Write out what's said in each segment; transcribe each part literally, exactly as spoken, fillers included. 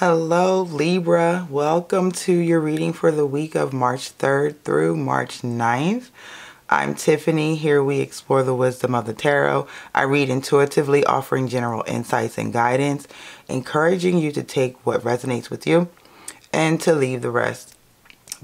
Hello Libra, welcome to your reading for the week of March third through March ninth. I'm Tiffany. Here we explore the wisdom of the tarot. I read intuitively, offering general insights and guidance, encouraging you to take what resonates with you and to leave the rest.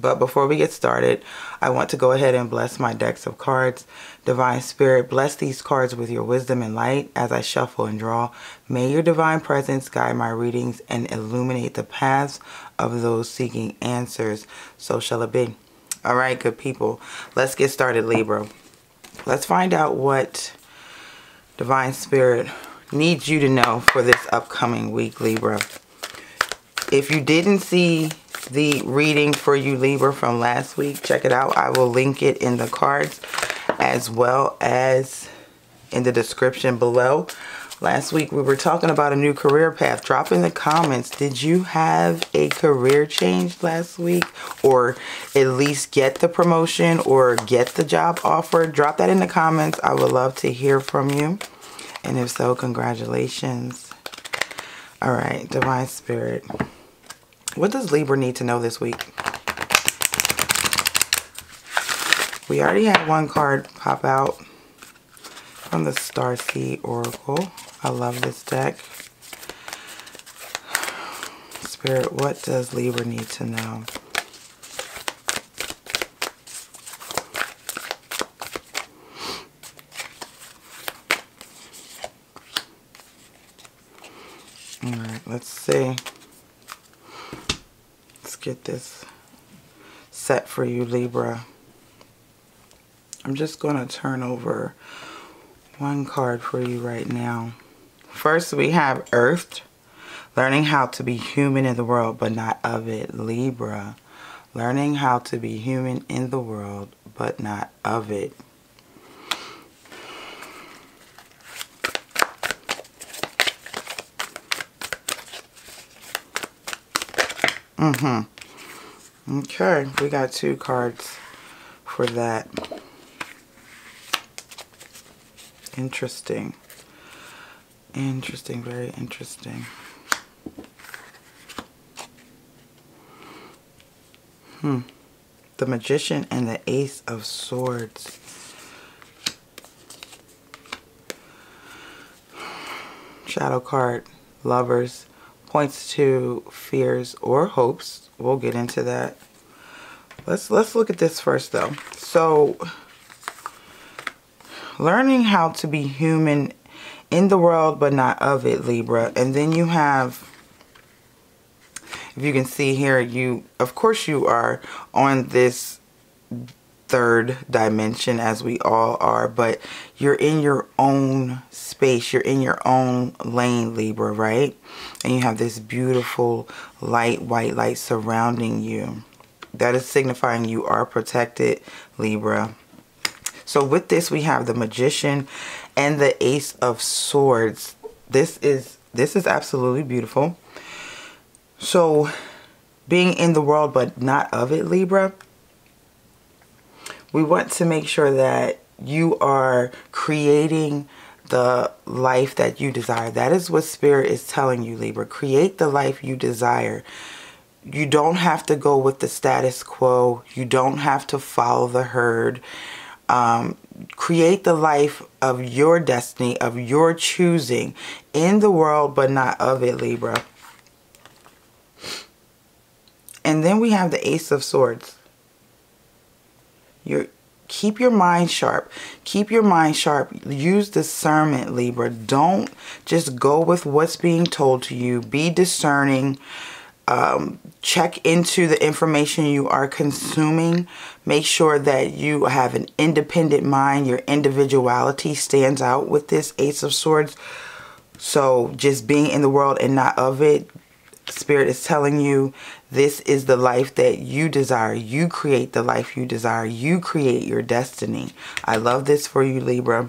But before we get started, I want to go ahead and bless my decks of cards. Divine Spirit, bless these cards with your wisdom and light as I shuffle and draw. May your divine presence guide my readings and illuminate the paths of those seeking answers. So shall it be. All right, good people. Let's get started, Libra. Let's find out what Divine Spirit needs you to know for this upcoming week, Libra. If you didn't see the reading for you, Libra, from last week, check it out. I will link it in the cards as well as in the description below. Last week we were talking about a new career path. Drop in the comments, did you have a career change last week, or at least get the promotion or get the job offer? Drop that in the comments. I would love to hear from you, and if so, congratulations. All right, Divine Spirit, what does Libra need to know this week? We already had one card pop out from the Starseed Oracle. I love this deck. Spirit, what does Libra need to know? All right, let's see. Get this set for you, Libra. I'm just going to turn over one card for you right now. First, we have Earthed, learning how to be human in the world, but not of it, Libra. Learning how to be human in the world, but not of it. Mm-hmm. Okay, we got two cards for that. Interesting. Interesting, very interesting. Hmm. The Magician and the Ace of Swords. Shadow card, Lovers, points to fears or hopes. We'll get into that. Let's let's look at this first though. So, learning how to be human in the world but not of it, Libra. And then you have, if you can see here, you of course you are on this third dimension, as we all are, but you're in your own space, you're in your own lane, Libra, right? And you have this beautiful light, white light surrounding you. That is signifying you are protected, Libra. So with this, we have the Magician and the Ace of Swords. This is this is absolutely beautiful. So being in the world but not of it, Libra, we want to make sure that you are creating the life that you desire. That is what Spirit is telling you, Libra. Create the life you desire. You don't have to go with the status quo. You don't have to follow the herd. Um, create the life of your destiny, of your choosing, in the world but not of it, Libra. And then we have the Ace of Swords. You're, keep your mind sharp. Keep your mind sharp. Use discernment, Libra. Don't just go with what's being told to you. Be discerning. Um, check into the information you are consuming. Make sure that you have an independent mind. Your individuality stands out with this Ace of Swords. So just being in the world and not of it, Spirit is telling you this is the life that you desire. You create the life you desire. You create your destiny. I love this for you, Libra.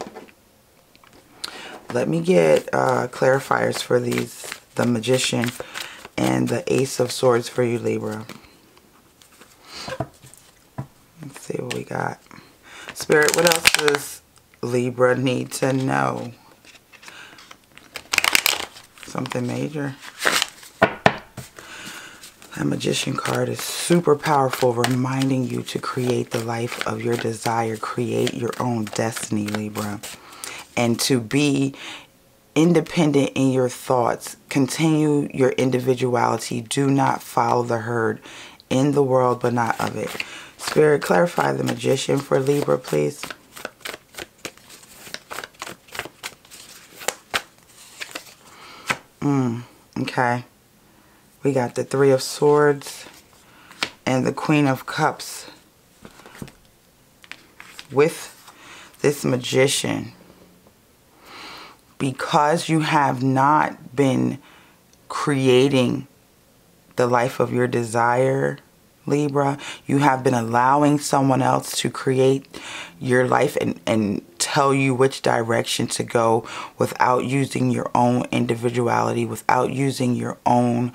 Let me get uh, clarifiers for these, the Magician and the Ace of Swords for you, Libra. Let's see what we got. Spirit, what else does Libra need to know? Something major. That Magician card is super powerful, reminding you to create the life of your desire. Create your own destiny, Libra. And to be independent in your thoughts. Continue your individuality. Do not follow the herd. In the world, but not of it. Spirit, clarify the Magician for Libra, please. Mm, okay. We got the Three of Swords and the Queen of Cups with this Magician. Because you have not been creating the life of your desire, Libra, you have been allowing someone else to create your life and, and tell you which direction to go without using your own individuality, without using your own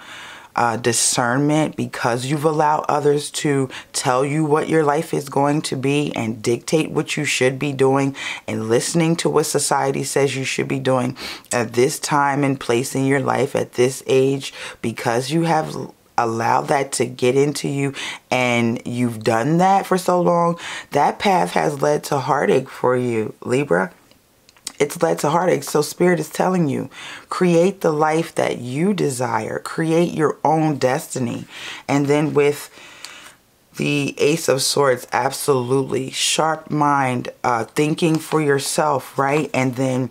Uh, discernment, because you've allowed others to tell you what your life is going to be and dictate what you should be doing, and listening to what society says you should be doing at this time and place in your life at this age, because you have allowed that to get into you and you've done that for so long. That path has led to heartache for you, Libra. It's led to heartache. So Spirit is telling you, create the life that you desire. Create your own destiny. And then with the Ace of Swords, absolutely. Sharp mind, uh, thinking for yourself, right? And then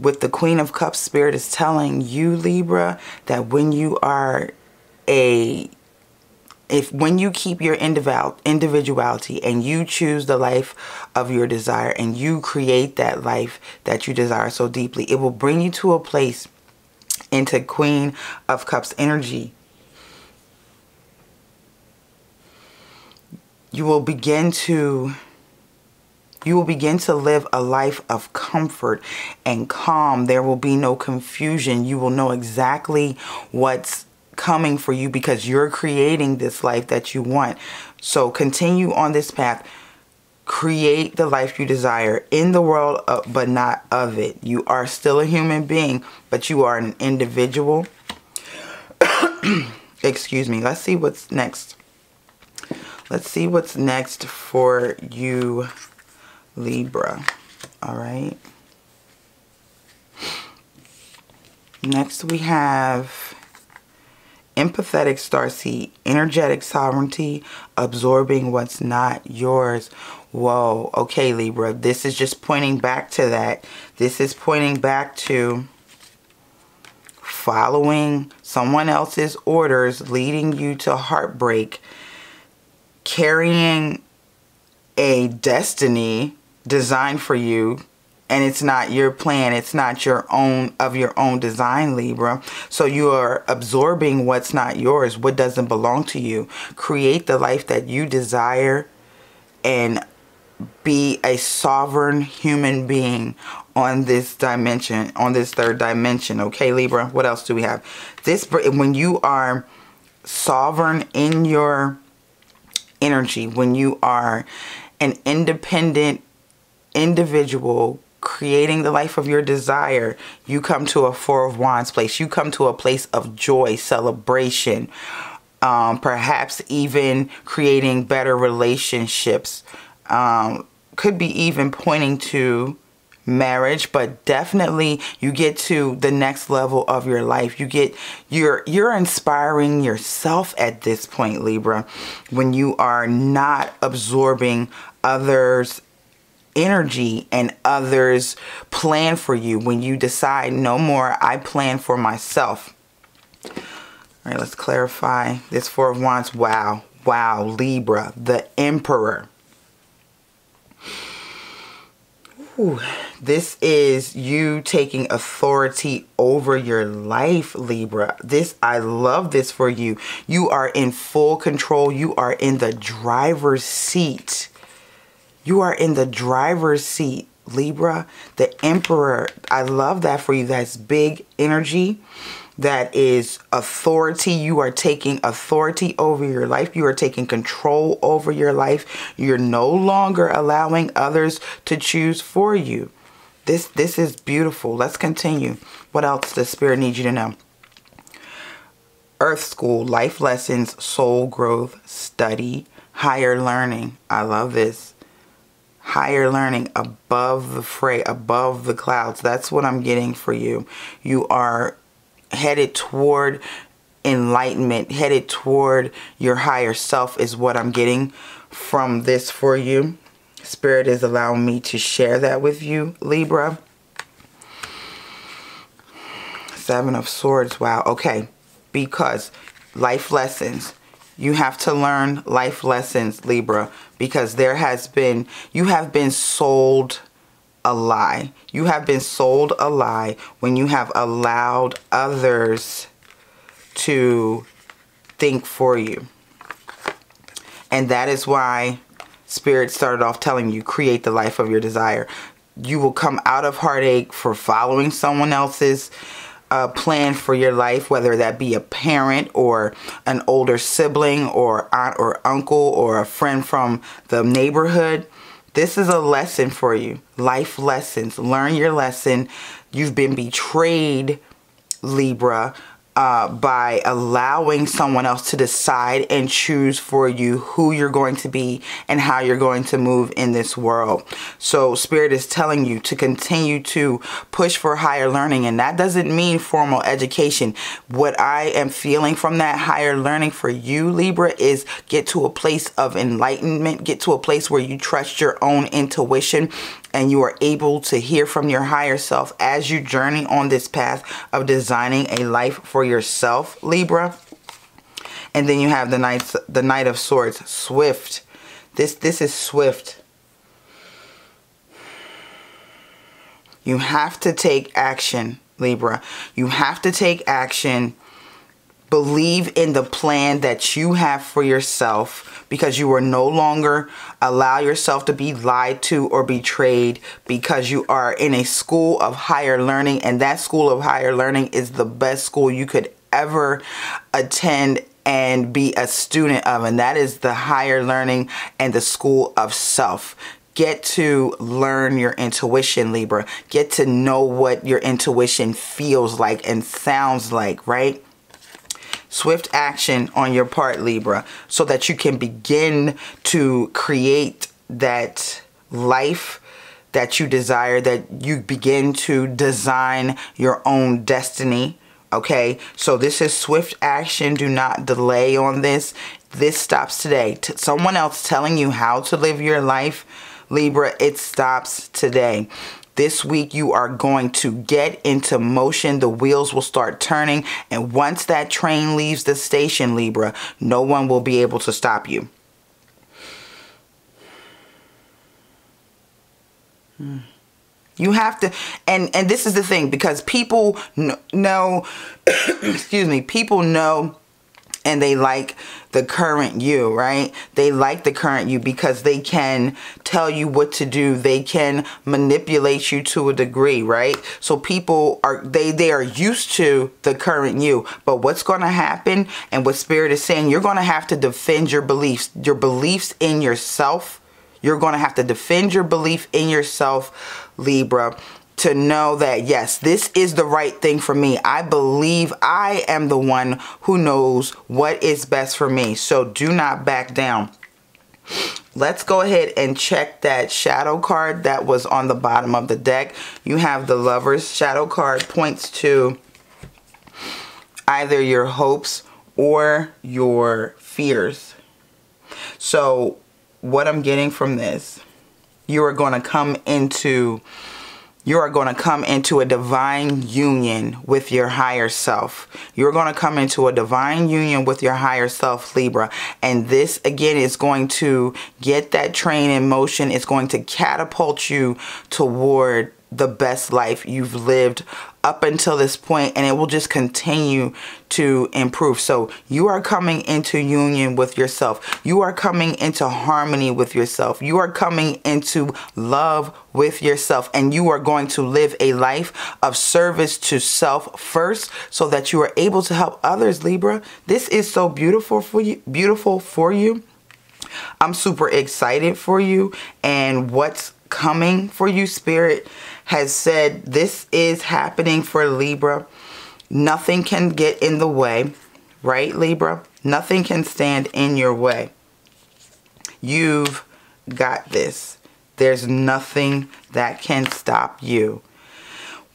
with the Queen of Cups, Spirit is telling you, Libra, that when you are a... If when you keep your individuality and you choose the life of your desire and you create that life that you desire so deeply, it will bring you to a place into Queen of Cups energy. You will begin to... You will begin to live a life of comfort and calm. There will be no confusion. You will know exactly what's coming for you because you're creating this life that you want. So continue on this path. Create the life you desire in the world, uh, but not of it. You are still a human being, but you are an individual. Excuse me. Let's see what's next. Let's see what's next for you, Libra. All right. Next we have empathetic starseed, energetic sovereignty, absorbing what's not yours. Whoa. Okay, Libra. This is just pointing back to that. This is pointing back to following someone else's orders, leading you to heartbreak, carrying a destiny designed for you. And it's not your plan. It's not your own of your own design, Libra. So you are absorbing what's not yours, what doesn't belong to you. Create the life that you desire and be a sovereign human being on this dimension, on this third dimension. Okay, Libra, what else do we have? This, when you are sovereign in your energy, when you are an independent individual, creating the life of your desire, you come to a Four of Wands place. You come to a place of joy, celebration, um, perhaps even creating better relationships. Um, could be even pointing to marriage, but definitely you get to the next level of your life. You get, you're, you're inspiring yourself at this point, Libra, when you are not absorbing others' energy and others' plan for you. When you decide, no more, I plan for myself. All right, let's clarify this Four of Wands. Wow, wow, Libra, the Emperor. Ooh, this is you taking authority over your life, Libra. This, I love this for you. You are in full control. You are in the driver's seat. You are in the driver's seat, Libra, the Emperor. I love that for you. That's big energy. That is authority. You are taking authority over your life. You are taking control over your life. You're no longer allowing others to choose for you. This, this is beautiful. Let's continue. What else does Spirit need you to know? Earth School, life lessons, soul growth, study, higher learning. I love this. Higher learning, above the fray, above the clouds. That's what I'm getting for you. You are headed toward enlightenment, headed toward your higher self is what I'm getting from this for you. Spirit is allowing me to share that with you, Libra. Seven of Swords. Wow. Okay. Because life lessons. You have to learn life lessons, Libra, because there has been, you have been sold a lie. You have been sold a lie when you have allowed others to think for you. And that is why Spirit started off telling you, create the life of your desire. You will come out of heartache for following someone else's Uh, plan for your life, whether that be a parent or an older sibling or aunt or uncle or a friend from the neighborhood. This is a lesson for you. Life lessons. Learn your lesson. You've been betrayed, Libra, uh, by allowing someone else to decide and choose for you who you're going to be and how you're going to move in this world. So Spirit is telling you to continue to push for higher learning, and that doesn't mean formal education. What I am feeling from that higher learning for you, Libra, is get to a place of enlightenment, get to a place where you trust your own intuition and you are able to hear from your higher self as you journey on this path of designing a life for yourself, Libra. And then you have the Knight, the Knight of Swords, swift. This, this is swift. You have to take action, Libra. You have to take action. Believe in the plan that you have for yourself, because you are no longer allow yourself to be lied to or betrayed, because you are in a school of higher learning, and that school of higher learning is the best school you could ever attend and be a student of, and that is the higher learning and the school of self. Get to learn your intuition, Libra. Get to know what your intuition feels like and sounds like, right? Swift action on your part, Libra, so that you can begin to create that life that you desire, that you begin to design your own destiny, okay? So this is swift action. Do not delay on this. This stops today. T- someone else telling you how to live your life, Libra, it stops today. This week, you are going to get into motion. The wheels will start turning. And once that train leaves the station, Libra, no one will be able to stop you. Hmm. You have to, and, and this is the thing, because people know, excuse me, people know and they like the current you, right? They like the current you because they can tell you what to do. They can manipulate you to a degree, right? So people are, they, they are used to the current you. But what's going to happen, and what Spirit is saying, you're going to have to defend your beliefs, your beliefs in yourself. You're going to have to defend your belief in yourself, Libra, to know that, yes, this is the right thing for me. I believe I am the one who knows what is best for me. So do not back down. Let's go ahead and check that shadow card that was on the bottom of the deck. You have the Lover's shadow card. Points to either your hopes or your fears. So what I'm getting from this, you are going to come into... You are going to come into a divine union with your higher self. You're going to come into a divine union with your higher self, Libra. And this, again, is going to get that train in motion. It's going to catapult you toward the best life you've lived up until this point, and it will just continue to improve. So you are coming into union with yourself. You are coming into harmony with yourself. You are coming into love with yourself, and you are going to live a life of service to self first, so that you are able to help others, Libra. This is so beautiful for you, beautiful for you. I'm super excited for you and what's coming for you. Spirit has said this is happening for Libra. Nothing can get in the way. right, Libra? Nothing can stand in your way. You've got this. There's nothing that can stop you.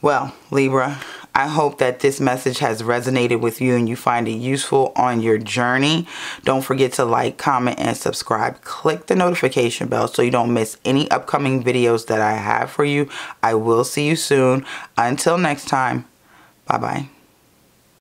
Well, Libra, I hope that this message has resonated with you and you find it useful on your journey. Don't forget to like, comment, and subscribe. Click the notification bell so you don't miss any upcoming videos that I have for you. I will see you soon. Until next time, bye-bye.